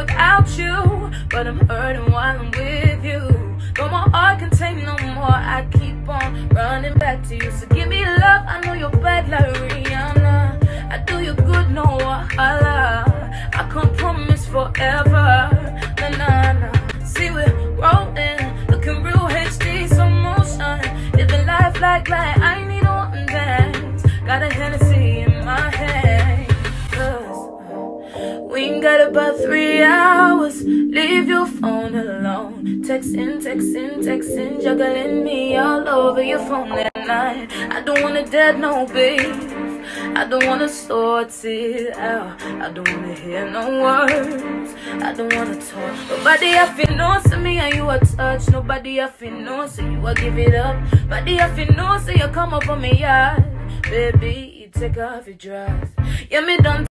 without you, but I'm hurting while I'm with you. No more heart can take no more. I keep on running back to you. So give me love, I know you're bad like Rihanna. I do you good, no wahala. I can't promise forever. Na-na-na. See we're rolling, looking real HD, some motion. Living life like I need one dance. Got a Hennessy in my hand. We ain't got about 3 hours. Leave your phone alone. Texting, juggling me all over your phone that night. I don't wanna dead no beef. I don't wanna sort it out. I don't wanna hear no words. I don't wanna talk. Nobody have to know, so me and you a touch. Nobody have to know, so you a give it up. Nobody have to know, so you come up on me, yeah. Baby, you take off your dress. Yeah, me done